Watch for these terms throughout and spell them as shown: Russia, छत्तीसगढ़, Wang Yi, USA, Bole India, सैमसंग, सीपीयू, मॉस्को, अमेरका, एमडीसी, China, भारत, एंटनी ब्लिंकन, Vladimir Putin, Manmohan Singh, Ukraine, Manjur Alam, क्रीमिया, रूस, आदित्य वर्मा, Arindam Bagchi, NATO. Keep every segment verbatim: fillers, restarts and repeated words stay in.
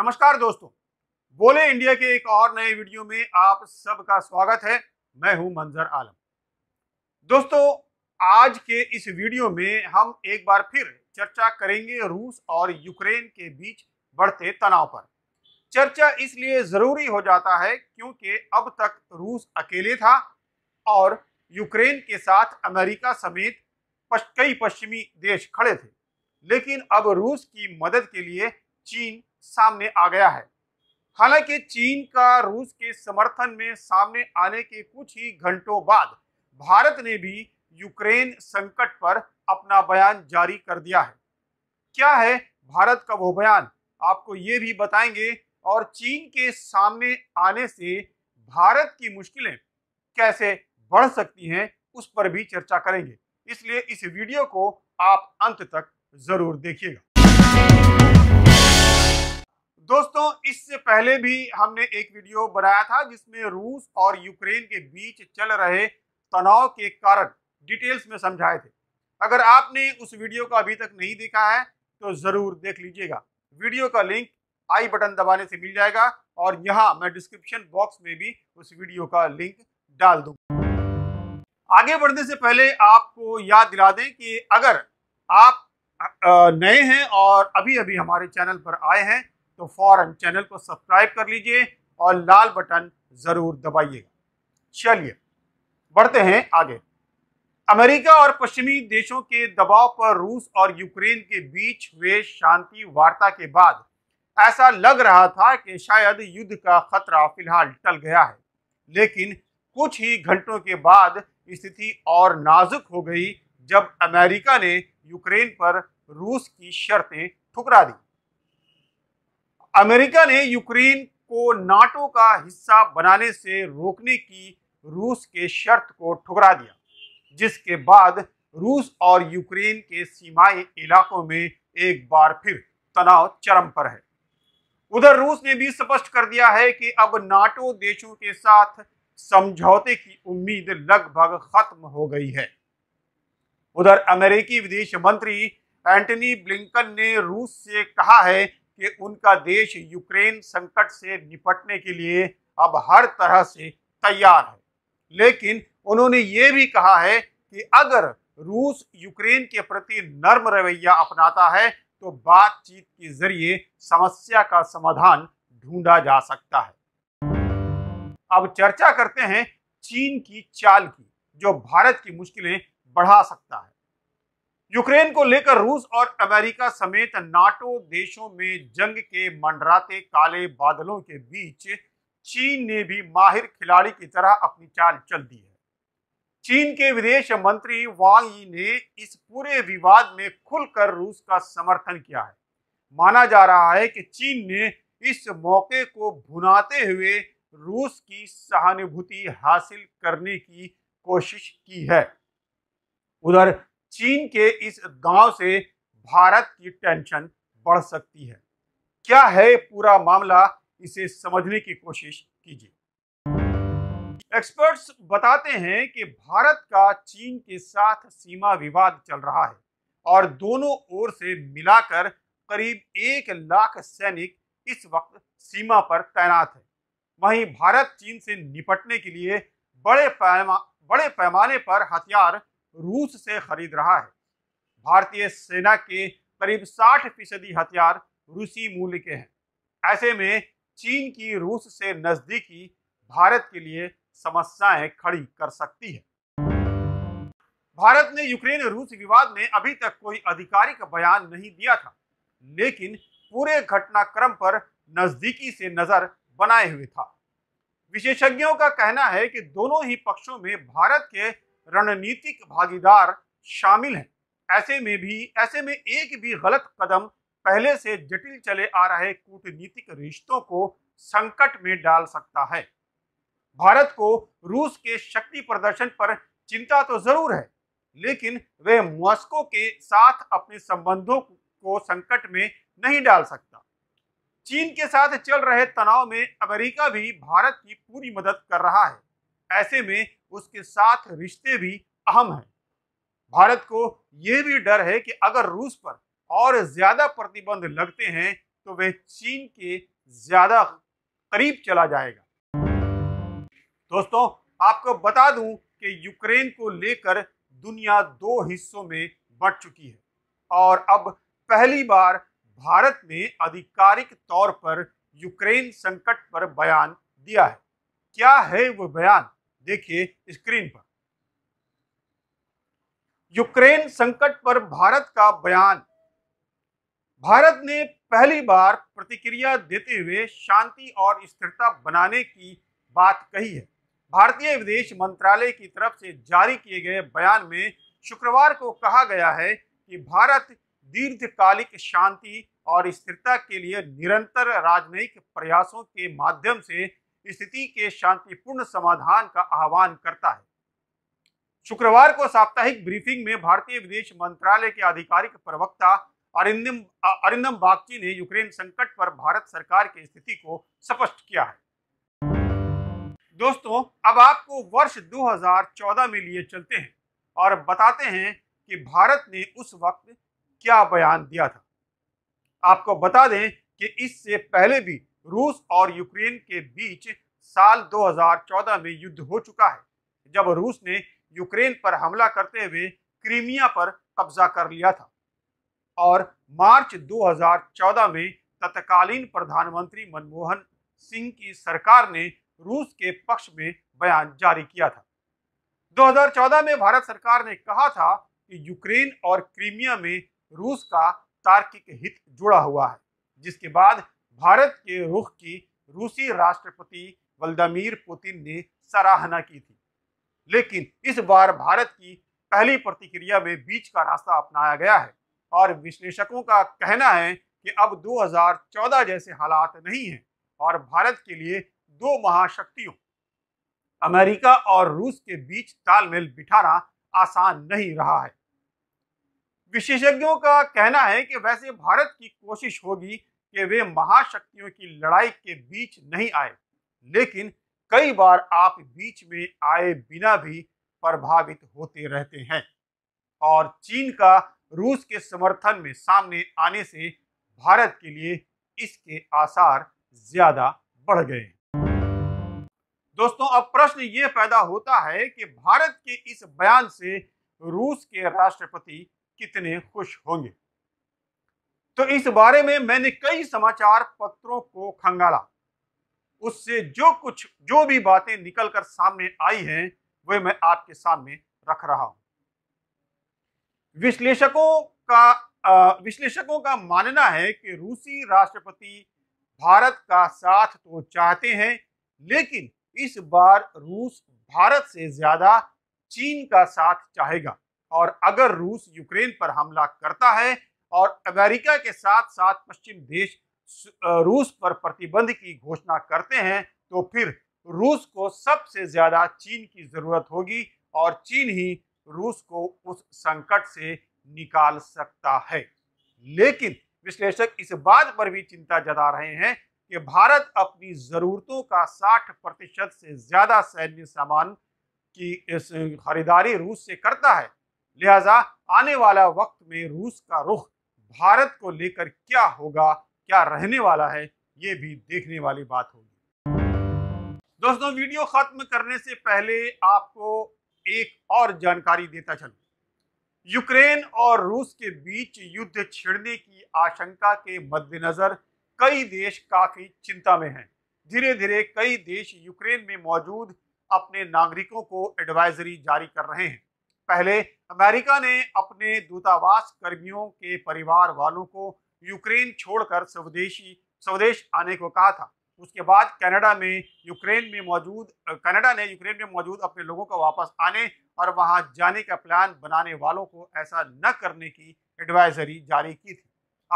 नमस्कार दोस्तों, बोले इंडिया के एक और नए वीडियो में आप सबका स्वागत है। मैं हूं मंजर आलम। दोस्तों, आज के इस वीडियो में हम एक बार फिर चर्चा करेंगे रूस और यूक्रेन के बीच बढ़ते तनाव पर। चर्चा इसलिए जरूरी हो जाता है क्योंकि अब तक रूस अकेले था और यूक्रेन के साथ अमेरिका समेत कई पश्चिमी देश खड़े थे, लेकिन अब रूस की मदद के लिए चीन सामने आ गया है। हालांकि चीन का रूस के समर्थन में सामने आने के कुछ ही घंटों बाद भारत ने भी यूक्रेन संकट पर अपना बयान जारी कर दिया है। क्या है भारत का वो बयान, आपको ये भी बताएंगे और चीन के सामने आने से भारत की मुश्किलें कैसे बढ़ सकती हैं उस पर भी चर्चा करेंगे। इसलिए इस वीडियो को आप अंत तक जरूर देखिएगा। दोस्तों, इससे पहले भी हमने एक वीडियो बनाया था जिसमें रूस और यूक्रेन के बीच चल रहे तनाव के कारण डिटेल्स में समझाए थे। अगर आपने उस वीडियो को अभी तक नहीं देखा है तो जरूर देख लीजिएगा। वीडियो का लिंक आई बटन दबाने से मिल जाएगा और यहाँ मैं डिस्क्रिप्शन बॉक्स में भी उस वीडियो का लिंक डाल दूंगा। आगे बढ़ने से पहले आपको याद दिला दें कि अगर आप नए हैं और अभी अभी हमारे चैनल पर आए हैं तो फौरन चैनल को सब्सक्राइब कर लीजिए और लाल बटन जरूर दबाइएगा। चलिए बढ़ते हैं आगे। अमेरिका और पश्चिमी देशों के दबाव पर रूस और यूक्रेन के बीच हुए शांति वार्ता के बाद ऐसा लग रहा था कि शायद युद्ध का खतरा फिलहाल टल गया है, लेकिन कुछ ही घंटों के बाद स्थिति और नाजुक हो गई जब अमेरिका ने यूक्रेन पर रूस की शर्तें ठुकरा दी। अमेरिका ने यूक्रेन को नाटो का हिस्सा बनाने से रोकने की रूस के शर्त को ठुकरा दिया, जिसके बाद रूस और यूक्रेन के सीमाई इलाकों में एक बार फिर तनाव चरम पर है। उधर रूस ने भी स्पष्ट कर दिया है कि अब नाटो देशों के साथ समझौते की उम्मीद लगभग खत्म हो गई है। उधर अमेरिकी विदेश मंत्री एंटनी ब्लिंकन ने रूस से कहा है कि उनका देश यूक्रेन संकट से निपटने के लिए अब हर तरह से तैयार है, लेकिन उन्होंने ये भी कहा है कि अगर रूस यूक्रेन के प्रति नर्म रवैया अपनाता है तो बातचीत के जरिए समस्या का समाधान ढूंढा जा सकता है। अब चर्चा करते हैं चीन की चाल की, जो भारत की मुश्किलें बढ़ा सकता है। यूक्रेन को लेकर रूस और अमेरिका समेत नाटो देशों में जंग के मंडराते काले बादलों के बीच चीन ने भी माहिर खिलाड़ी की तरह अपनी चाल चल दी है। चीन के विदेश मंत्री वांग यी ने इस पूरे विवाद में खुलकर रूस का समर्थन किया है। माना जा रहा है कि चीन ने इस मौके को भुनाते हुए रूस की सहानुभूति हासिल करने की कोशिश की है। उधर चीन के इस दांव से भारत की टेंशन बढ़ सकती है। क्या है पूरा मामला, इसे समझने की कोशिश कीजिए। एक्सपर्ट्स बताते हैं कि भारत का चीन के साथ सीमा विवाद चल रहा है और दोनों ओर से मिलाकर करीब एक लाख सैनिक इस वक्त सीमा पर तैनात है। वहीं भारत चीन से निपटने के लिए बड़े पैमा बड़े पैमाने पर हथियार रूस से खरीद रहा है। भारतीय सेना के करीब साठ फीसदी हथियार रूसी मूल्य के हैं। ऐसे में चीन की रूस से नजदीकी भारत के लिए समस्याएं खड़ी कर सकती है। भारत ने यूक्रेन रूस विवाद में अभी तक कोई आधिकारिक बयान नहीं दिया था, लेकिन पूरे घटनाक्रम पर नजदीकी से नजर बनाए हुए था। विशेषज्ञों का कहना है कि दोनों ही पक्षों में भारत के रणनीतिक भागीदार शामिल हैं। ऐसे में भी ऐसे में एक भी गलत कदम पहले से जटिल चले आ रहे कूटनीतिक रिश्तों को संकट में डाल सकता है। भारत को रूस के शक्ति प्रदर्शन पर चिंता तो जरूर है, लेकिन वे मॉस्को के साथ अपने संबंधों को संकट में नहीं डाल सकता। चीन के साथ चल रहे तनाव में अमेरिका भी भारत की पूरी मदद कर रहा है। ऐसे में उसके साथ रिश्ते भी अहम हैं। भारत को यह भी डर है कि अगर रूस पर और ज्यादा प्रतिबंध लगते हैं तो वह चीन के ज्यादा करीब चला जाएगा। दोस्तों आपको बता दूं कि यूक्रेन को लेकर दुनिया दो हिस्सों में बंट चुकी है और अब पहली बार भारत ने आधिकारिक तौर पर यूक्रेन संकट पर बयान दिया है। क्या है वो बयान, देखिए स्क्रीन पर। यूक्रेन संकट पर भारत का बयान। भारत ने पहली बार प्रतिक्रिया देते हुए शांति और स्थिरता बनाने की बात कही है। भारतीय विदेश मंत्रालय की तरफ से जारी किए गए बयान में शुक्रवार को कहा गया है कि भारत दीर्घकालिक शांति और स्थिरता के लिए निरंतर राजनयिक प्रयासों के माध्यम से स्थिति के शांतिपूर्ण समाधान का आह्वान करता है। शुक्रवार को साप्ताहिक ब्रीफिंग में भारतीय विदेश मंत्रालय के आधिकारिक प्रवक्ता अरिंदम अरिंदम बागची ने यूक्रेन संकट पर भारत सरकार की स्थिति को स्पष्ट किया है। दोस्तों अब आपको वर्ष दो हज़ार चौदह में लिए चलते हैं और बताते हैं कि भारत ने उस वक्त क्या बयान दिया था। आपको बता दें कि इससे पहले भी रूस और यूक्रेन के बीच साल दो हज़ार चौदह में युद्ध हो चुका है, जब रूस ने यूक्रेन पर हमला करते हुए क्रीमिया पर कब्जा कर लिया था और मार्च दो हज़ार चौदह में तत्कालीन प्रधानमंत्री मनमोहन सिंह की सरकार ने रूस के पक्ष में बयान जारी किया था। दो हज़ार चौदह में भारत सरकार ने कहा था कि यूक्रेन और क्रीमिया में रूस का तार्किक हित जुड़ा हुआ है, जिसके बाद भारत के रुख की रूसी राष्ट्रपति व्लादिमीर पुतिन ने सराहना की थी। लेकिन इस बार भारत की पहली प्रतिक्रिया में बीच का रास्ता अपनाया गया है और विश्लेषकों का कहना है कि अब दो हज़ार चौदह जैसे हालात नहीं हैं और भारत के लिए दो महाशक्तियों अमेरिका और रूस के बीच तालमेल बिठाना आसान नहीं रहा है। विशेषज्ञों का कहना है कि वैसे भारत की कोशिश होगी कि वे महाशक्तियों की लड़ाई के बीच नहीं आए, लेकिन कई बार आप बीच में आए बिना भी प्रभावित होते रहते हैं और चीन का रूस के समर्थन में सामने आने से भारत के लिए इसके आसार ज्यादा बढ़ गए हैं। दोस्तों अब प्रश्न ये पैदा होता है कि भारत के इस बयान से रूस के राष्ट्रपति कितने खुश होंगे। तो इस बारे में मैंने कई समाचार पत्रों को खंगाला, उससे जो कुछ जो भी बातें निकलकर सामने आई हैं वह मैं आपके सामने रख रहा हूं। विश्लेषकों का विश्लेषकों का मानना है कि रूसी राष्ट्रपति भारत का साथ तो चाहते हैं, लेकिन इस बार रूस भारत से ज्यादा चीन का साथ चाहेगा और अगर रूस यूक्रेन पर हमला करता है और अमेरिका के साथ साथ पश्चिम देश रूस पर प्रतिबंध की घोषणा करते हैं तो फिर रूस को सबसे ज्यादा चीन की जरूरत होगी और चीन ही रूस को उस संकट से निकाल सकता है। लेकिन विश्लेषक इस बात पर भी चिंता जता रहे हैं कि भारत अपनी जरूरतों का साठ प्रतिशत से ज्यादा सैन्य सामान की खरीदारी रूस से करता है, लिहाजा आने वाला वक्त में रूस का रुख भारत को लेकर क्या होगा, क्या रहने वाला है, ये भी देखने वाली बात होगी। दोस्तों वीडियो खत्म करने से पहले आपको एक और जानकारी देता चलूं। यूक्रेन और रूस के बीच युद्ध छिड़ने की आशंका के मद्देनजर कई देश काफी चिंता में हैं। धीरे धीरे कई देश यूक्रेन में मौजूद अपने नागरिकों को एडवाइजरी जारी कर रहे हैं। पहले अमेरिका ने अपने दूतावास कर्मियों के परिवार वालों को यूक्रेन छोड़कर स्वदेशी स्वदेश आने को कहा था। उसके बाद कनाडा में यूक्रेन में मौजूद कनाडा ने यूक्रेन में मौजूद अपने लोगों को वापस आने और वहां जाने का प्लान बनाने वालों को ऐसा न करने की एडवाइजरी जारी की थी।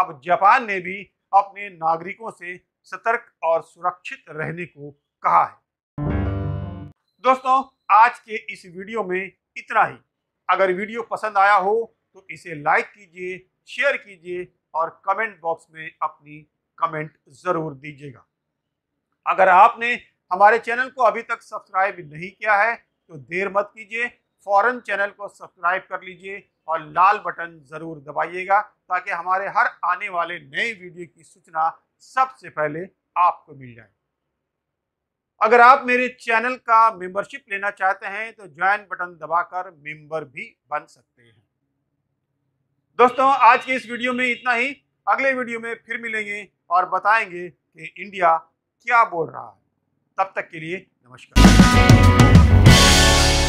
अब जापान ने भी अपने नागरिकों से सतर्क और सुरक्षित रहने को कहा है। दोस्तों आज के इस वीडियो में इतना ही। अगर वीडियो पसंद आया हो तो इसे लाइक कीजिए, शेयर कीजिए और कमेंट बॉक्स में अपनी कमेंट ज़रूर दीजिएगा। अगर आपने हमारे चैनल को अभी तक सब्सक्राइब नहीं किया है तो देर मत कीजिए, फौरन चैनल को सब्सक्राइब कर लीजिए और लाल बटन ज़रूर दबाइएगा ताकि हमारे हर आने वाले नए वीडियो की सूचना सबसे पहले आपको मिल जाए। अगर आप मेरे चैनल का मेंबरशिप लेना चाहते हैं तो ज्वाइन बटन दबाकर मेंबर भी बन सकते हैं। दोस्तों, आज के इस वीडियो में इतना ही। अगले वीडियो में फिर मिलेंगे और बताएंगे कि इंडिया क्या बोल रहा है। तब तक के लिए नमस्कार।